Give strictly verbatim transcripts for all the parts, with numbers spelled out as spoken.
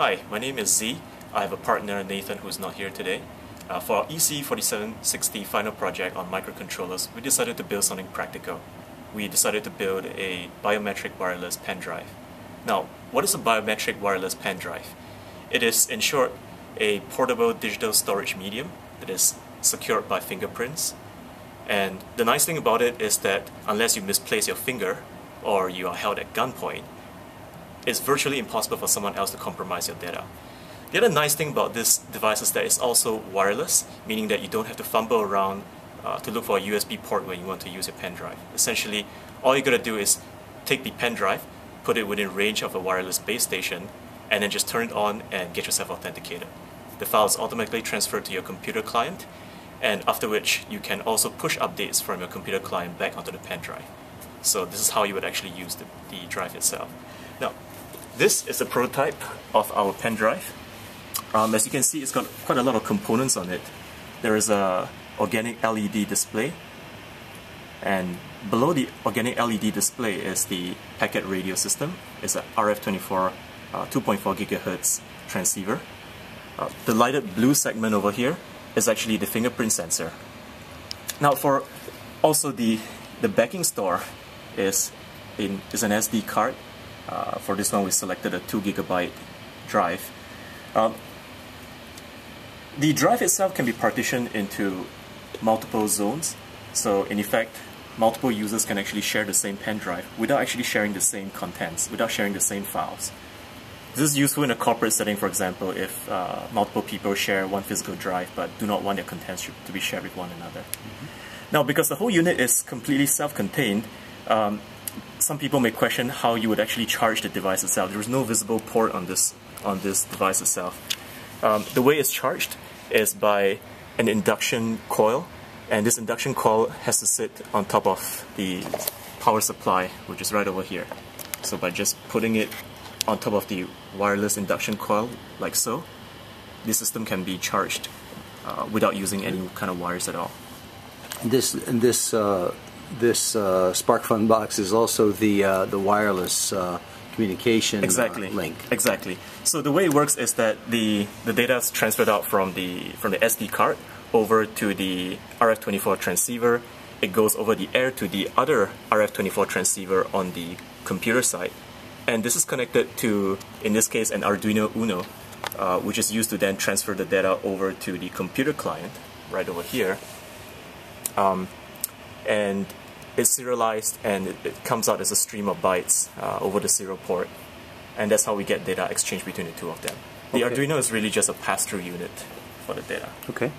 Hi, my name is Z. I have a partner, Nathan, who is not here today. Uh, for our E C forty-seven sixty final project on microcontrollers, we decided to build something practical. We decided to build a biometric wireless pen drive. Now, what is a biometric wireless pen drive? It is, in short, a portable digital storage medium that is secured by fingerprints. And the nice thing about it is that unless you misplace your finger or you are held at gunpoint, it's virtually impossible for someone else to compromise your data. The other nice thing about this device is that it's also wireless, meaning that you don't have to fumble around uh, to look for a U S B port when you want to use a pen drive. Essentially, all you gotta do is take the pen drive, put it within range of a wireless base station, and then just turn it on and get yourself authenticated. The file is automatically transferred to your computer client, and after which you can also push updates from your computer client back onto the pen drive. So this is how you would actually use the, the drive itself. Now, this is a prototype of our pen drive. Um, as you can see, it's got quite a lot of components on it. There is an organic L E D display, and below the organic L E D display is the packet radio system. It's an R F twenty-four uh, two point four gigahertz transceiver. Uh, the lighted blue segment over here is actually the fingerprint sensor. Now, for also the the backing store is in is an S D card. Uh, for this one, we selected a two gigabyte drive. Um, The drive itself can be partitioned into multiple zones, so in effect, multiple users can actually share the same pen drive without actually sharing the same contents, without sharing the same files. This is useful in a corporate setting, for example, if uh, multiple people share one physical drive but do not want their contents to be shared with one another. Mm-hmm. Now, because the whole unit is completely self-contained, um, some people may question how you would actually charge the device itself. There is no visible port on this, on this device itself. Um, the way it's charged is by an induction coil, and this induction coil has to sit on top of the power supply, which is right over here. So by just putting it on top of the wireless induction coil, like so, this system can be charged uh, without using any kind of wires at all. This this uh, this uh, SparkFun box is also the uh, the wireless Uh communication exactly. Uh, link. Exactly. So the way it works is that the, the data is transferred out from the, from the S D card over to the R F twenty-four transceiver. It goes over the air to the other R F twenty-four transceiver on the computer side. And this is connected to, in this case, an Arduino Uno, uh, which is used to then transfer the data over to the computer client, right over here. Um, and It's serialized, and it, it comes out as a stream of bytes uh, over the serial port, and that's how we get data exchange between the two of them. The okay. Arduino is really just a pass-through unit for the data. Okay.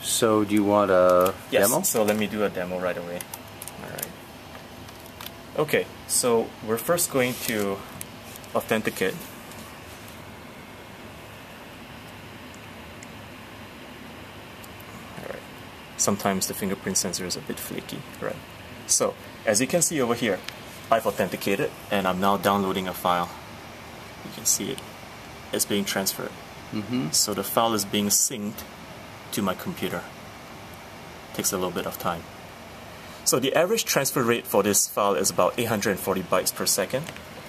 So do you want a yes, demo? Yes, so let me do a demo right away. Alright. Okay, so we're first going to authenticate. Alright. Sometimes the fingerprint sensor is a bit flaky, right? So, as you can see over here, I've authenticated, and I'm now downloading a file. You can see it. It's being transferred. Mm-hmm. So the file is being synced to my computer. Takes a little bit of time. So the average transfer rate for this file is about eight hundred forty bytes per second.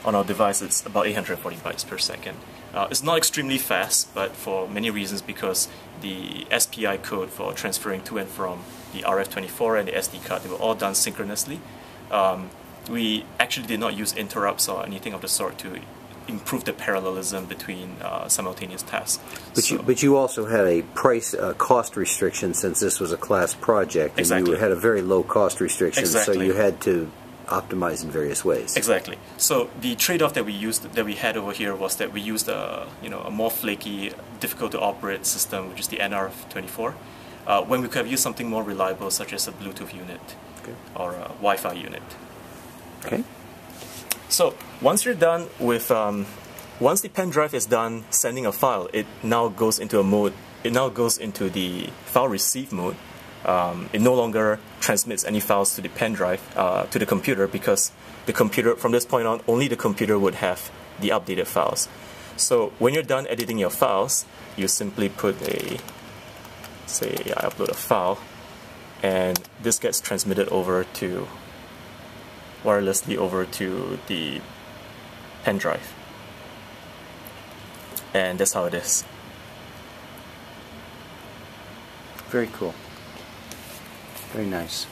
On our device, it's about eight hundred forty bytes per second. Uh, it's not extremely fast, but for many reasons, because the S P I code for transferring to and from the R F twenty-four and the S D card, they were all done synchronously. Um, we actually did not use interrupts or anything of the sort to improve the parallelism between uh, simultaneous tasks. But, so, you, but you also had a price uh, cost restriction, since this was a class project, and exactly. You had a very low cost restriction, exactly. So you had to optimize in various ways. Exactly. So the trade-off that we used, that we had over here, was that we used a you know a more flaky, difficult to operate system, which is the N R F twenty-four, uh, when we could have used something more reliable, such as a Bluetooth unit okay. or a Wi-Fi unit. Okay. So once you're done with, um, once the pen drive is done sending a file, it now goes into a mode. It now goes into the file receive mode. Um, it no longer transmits any files to the pen drive, uh, to the computer, because the computer, from this point on, only the computer would have the updated files. So when you're done editing your files, you simply put a, say I upload a file, and this gets transmitted over to, wirelessly over to the pen drive. and that's how it is. Very cool. Very nice.